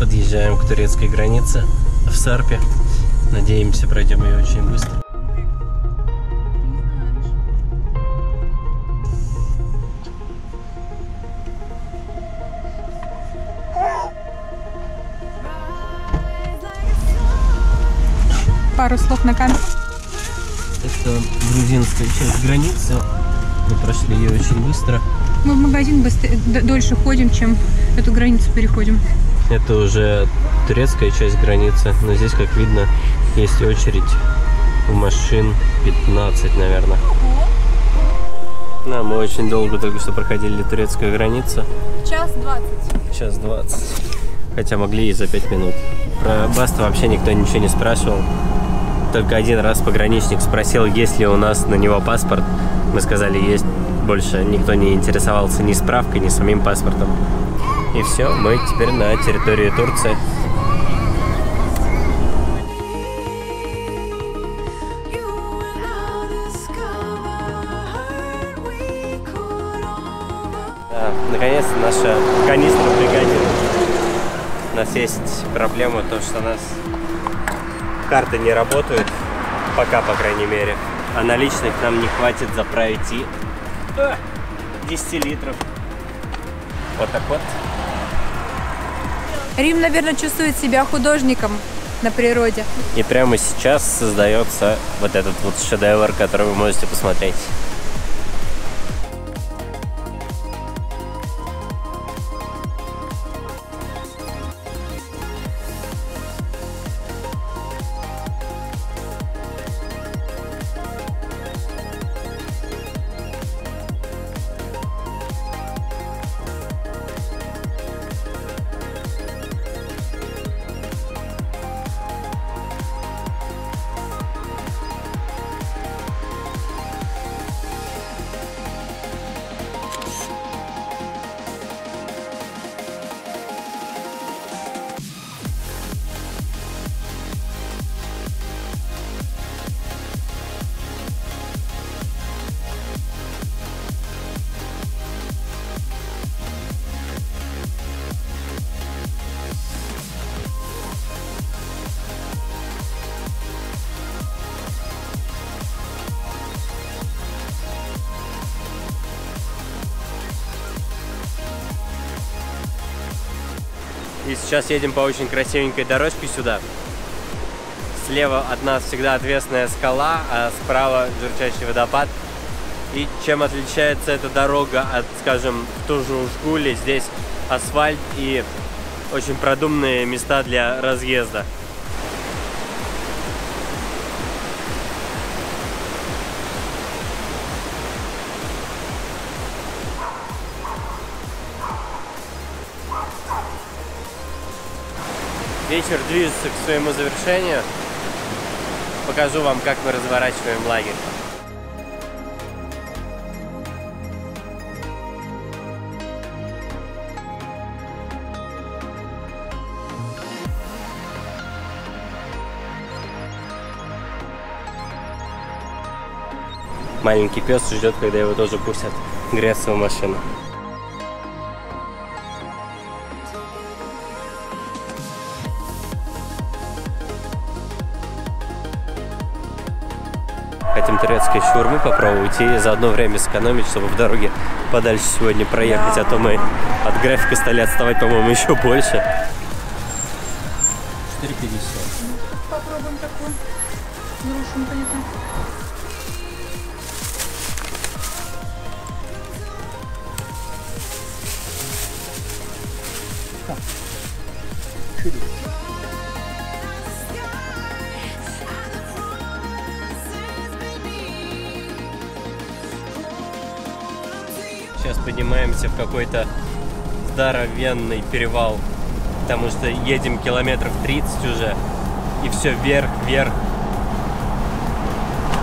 Подъезжаем к турецкой границе в Сарпе. Надеемся, пройдем ее очень быстро. Пару слов на камеру. Это грузинская часть границы. Мы прошли ее очень быстро. Мы в магазин быстрее, дольше ходим, чем эту границу переходим. Это уже турецкая часть границы, но здесь, как видно, есть очередь у машин 15, наверное. Да, мы очень долго только что проходили турецкую границу. Час 20. Час 20. Хотя могли и за 5 минут. Про Баста вообще никто ничего не спрашивал. Только один раз пограничник спросил, есть ли у нас на него паспорт. Мы сказали, есть. Больше никто не интересовался ни справкой, ни самим паспортом. И все, мы теперь на территории Турции. Да, наконец-то наша канистра пригодилась. У нас есть проблема, то что у нас карты не работают, пока, по крайней мере. А наличных нам не хватит заправить и 10 литров. Вот так вот. Рим, наверное, чувствует себя художником на природе. И прямо сейчас создается вот этот вот шедевр, который вы можете посмотреть. И сейчас едем по очень красивенькой дорожке сюда. Слева от нас всегда отвесная скала, а справа журчащий водопад. И чем отличается эта дорога от, скажем, ту же Ушгули, здесь асфальт и очень продуманные места для разъезда. Вечер движется к своему завершению. Покажу вам, как мы разворачиваем лагерь. Маленький пес ждет, когда его тоже пустят греться в машину. Хотим турецкой шаурмы попробовать и за одно время сэкономить, чтобы в дороге подальше сегодня проехать, а то мы от графика стали отставать, по-моему, еще больше. 4,50. Попробуем такую. Грушу, понятно. Сейчас поднимаемся в какой-то здоровенный перевал, потому что едем километров 30 уже, и все вверх, вверх.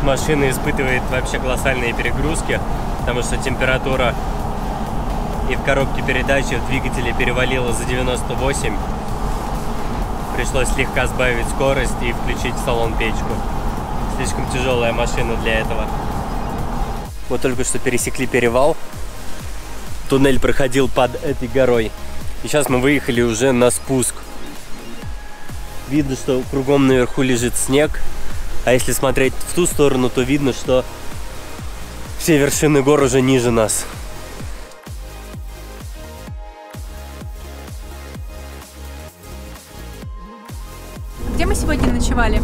Машина испытывает вообще колоссальные перегрузки, потому что температура и в коробке передач, и в двигателе перевалила за 98. Пришлось слегка сбавить скорость и включить в салон печку. Слишком тяжелая машина для этого. Мы только что пересекли перевал. Туннель проходил под этой горой. И сейчас мы выехали уже на спуск. видно, что кругом наверху лежит снег. А если смотреть в ту сторону, то видно, что все вершины гор уже ниже нас. Где мы сегодня ночевали?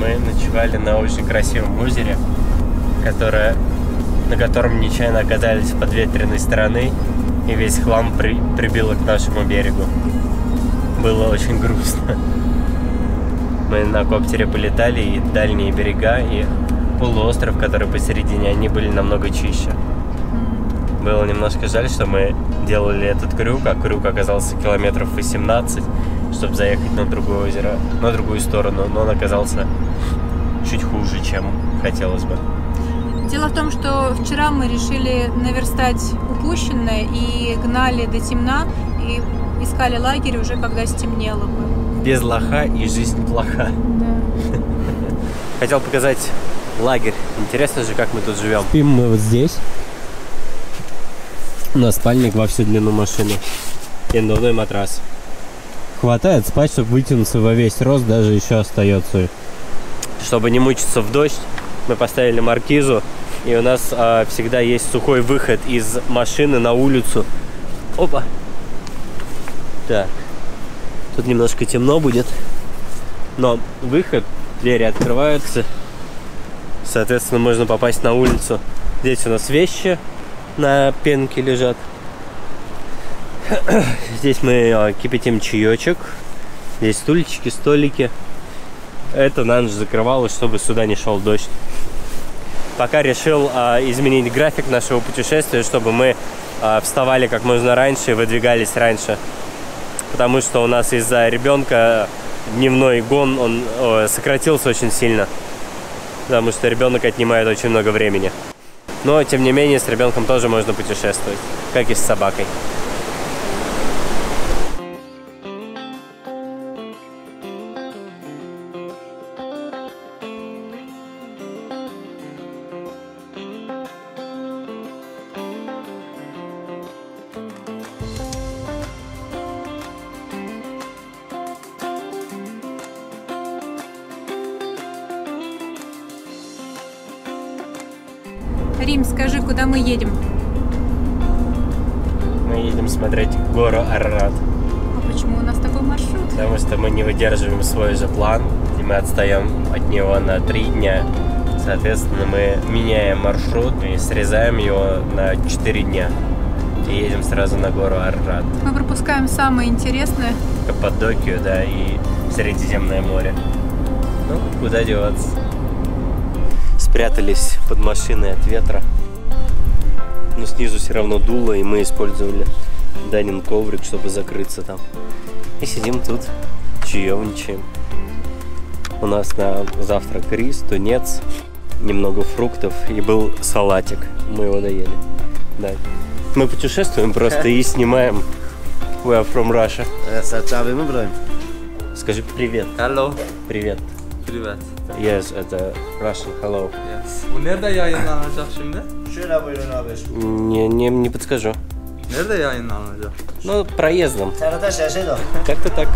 Мы ночевали на очень красивом озере, на котором нечаянно оказались с подветренной стороны, и весь хлам прибило к нашему берегу. Было очень грустно. Мы на коптере полетали, и дальние берега, и полуостров, который посередине, они были намного чище. Было немножко жаль, что мы делали этот крюк, а крюк оказался километров 18, чтобы заехать на другое озеро, на другую сторону, но он оказался чуть хуже, чем хотелось бы. Дело в том, что вчера мы решили наверстать упущенное и гнали до темна, и искали лагерь уже, когда стемнело бы. Без лоха и жизнь плоха. Да. Хотел показать лагерь. Интересно же, как мы тут живем. Спим мы вот здесь, на спальник во всю длину машины и надувной матрас. Хватает спать, чтобы вытянуться во весь рост, даже еще остается. Чтобы не мучиться в дождь, мы поставили маркизу, и у нас всегда есть сухой выход из машины на улицу. Опа! Так. Тут немножко темно будет, но выход, двери открываются. Соответственно, можно попасть на улицу. Здесь у нас вещи на пенке лежат. Здесь мы кипятим чаечек. Здесь стульчики, столики. Это на ночь закрывалось, чтобы сюда не шел дождь. Пока решил изменить график нашего путешествия, чтобы мы вставали как можно раньше и выдвигались раньше. Потому что у нас из-за ребенка дневной гон, он сократился очень сильно. Потому что ребенок отнимает очень много времени. Но, тем не менее, с ребенком тоже можно путешествовать, как и с собакой. Рим, скажи, куда мы едем? Мы едем смотреть гору Аррат. А почему у нас такой маршрут? Потому что мы не выдерживаем свой же план, и мы отстаем от него на 3 дня. Соответственно, мы меняем маршрут и срезаем его на 4 дня. И едем сразу на гору Аррат. Мы пропускаем самое интересное. Каппадокию, да, и Средиземное море. Ну, куда деваться? Спрятались под машиной от ветра, но снизу все равно дуло, и мы использовали Данин коврик, чтобы закрыться там. И сидим тут, чаевничаем. У нас на завтрак рис, тунец, немного фруктов и был салатик. Мы его доели. Да. Мы путешествуем просто и снимаем. We are from Russia. Скажи привет. Hello. Привет. Привет. Yes, это Russian hello. Nerede yayınlanacak şimdi? Şöyle buyurun abi. Не подскажу. Nerede yayınlanacak? Ну, проездом. Как-то так.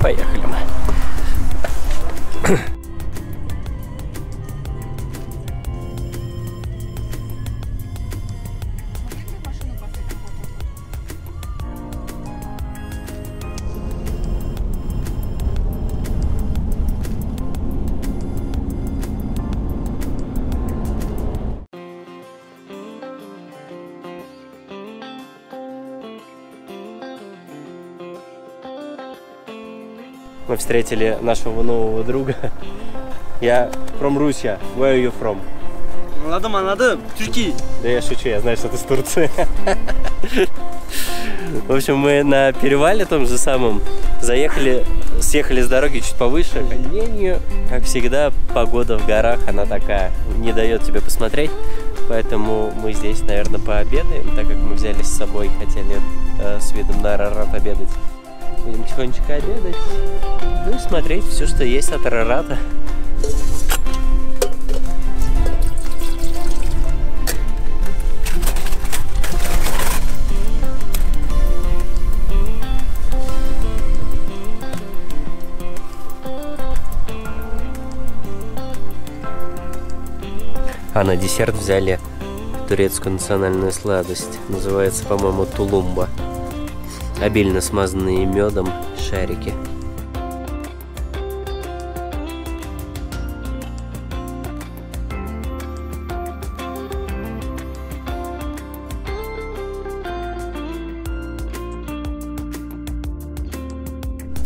Поехали мы. Мы встретили нашего нового друга. Я from Russia. Where are you from? Молодым. Турки. Да я шучу, я знаю, что ты с Турции. В общем, мы на перевале том же самом заехали, съехали с дороги чуть повыше. К сожалению, как всегда, погода в горах, она такая, не дает тебе посмотреть. Поэтому мы здесь, наверное, пообедаем, так как мы взяли с собой, хотели с видом на Арарат обедать. Будем тихонечко обедать, ну и смотреть все, что есть от Арарата. А на десерт взяли турецкую национальную сладость. Называется, по-моему, тулумба. Обильно смазанные медом шарики.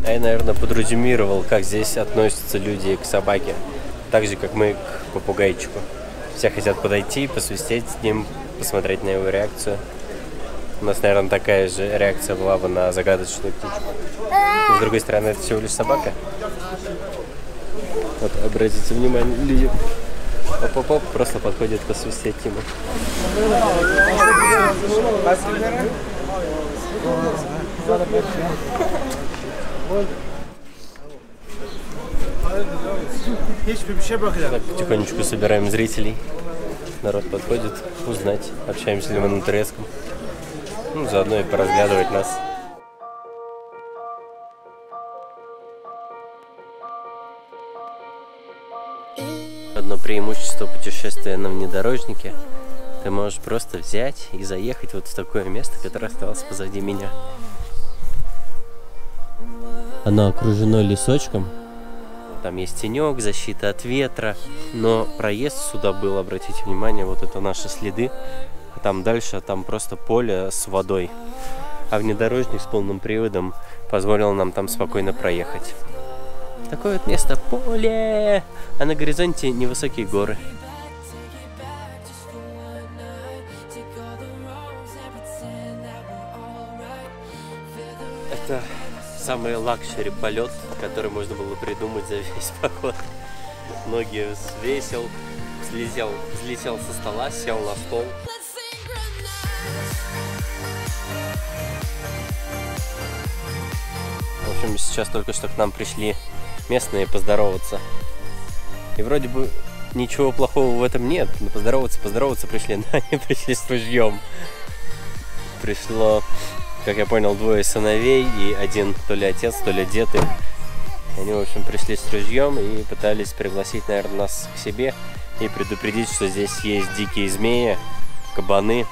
Я, наверное, подрезюмировал, как здесь относятся люди к собаке, так же, как мы к попугайчику. Все хотят подойти, посвистеть с ним, посмотреть на его реакцию. У нас, наверное, такая же реакция была бы на загадочную птичку. Но, с другой стороны, это всего лишь собака. Вот, обратите внимание, люди. Поп-поп просто подходит посвистеть ему. Так, потихонечку собираем зрителей. Народ подходит, узнать, общаемся ли мы на турецком. Ну, заодно и поразглядывать нас. Одно преимущество путешествия на внедорожнике. Ты можешь просто взять и заехать вот в такое место, которое осталось позади меня. Оно окружено лесочком. Там есть тенек, защита от ветра. Но проезд сюда был, обратите внимание, вот это наши следы. А там дальше, там просто поле с водой. А внедорожник с полным приводом позволил нам там спокойно проехать. Такое вот место, поле. А на горизонте невысокие горы. Это самый лакшери полет, который можно было придумать за весь поход. Ноги свесил, взлетел со стола, сел на стол. В общем, сейчас только что к нам пришли местные поздороваться. И вроде бы ничего плохого в этом нет. Но поздороваться пришли, но они пришли с ружьем. Пришло... Как я понял, двое сыновей и один то ли отец, то ли дед. Они, в общем, пришли с ружьем и пытались пригласить, наверное, нас к себе и предупредить, что здесь есть дикие змеи, кабаны.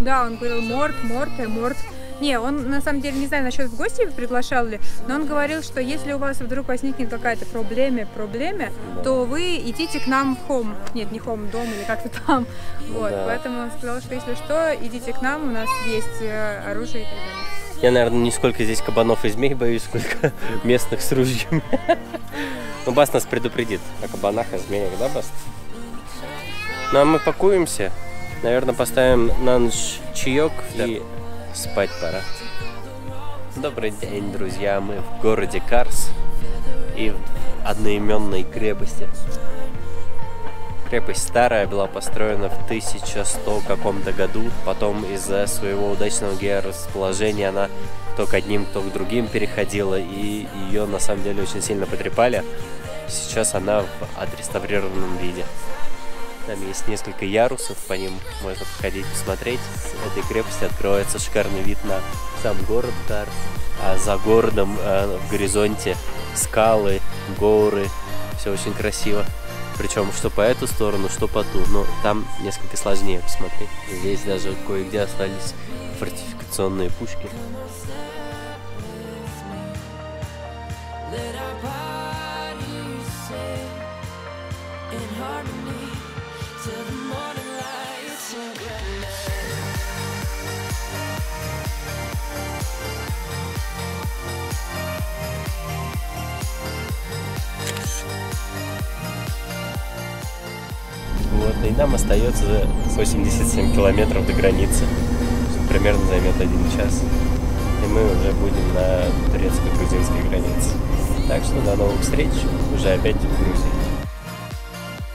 Да, он говорил морт. Не, он на самом деле, не знаю, насчет в гости приглашал ли, но он говорил, что если у вас вдруг возникнет какая-то проблема, то вы идите к нам в хом. Нет, не хом, дом или как-то там. Вот, да. Поэтому он сказал, что если что, идите к нам, у нас есть оружие и так далее. Я, наверное, не сколько здесь кабанов и змей боюсь, сколько местных с ружьем. Ну, Бас нас предупредит о кабанах, о змеях, да, Бас? Ну, а мы пакуемся, наверное, поставим на ночь чаек и... Спать пора. Добрый день, друзья. Мы в городе Карс и в одноименной крепости. Крепость старая была построена в 1100 каком-то году. Потом из-за своего удачного георасположения она то к одним, то к другим переходила. И ее на самом деле очень сильно потрепали. Сейчас она в отреставрированном виде. Там есть несколько ярусов, по ним можно походить, посмотреть. С этой крепости открывается шикарный вид на сам город Карс. А за городом в горизонте скалы, горы. Все очень красиво. Причем что по эту сторону, что по ту. Но там несколько сложнее посмотреть. Здесь даже кое-где остались фортификационные пушки. Вот, и нам остается 87 километров до границы, примерно займет 1 час. И мы уже будем на турецко-грузинской границе. Так что до новых встреч, уже опять в Грузии.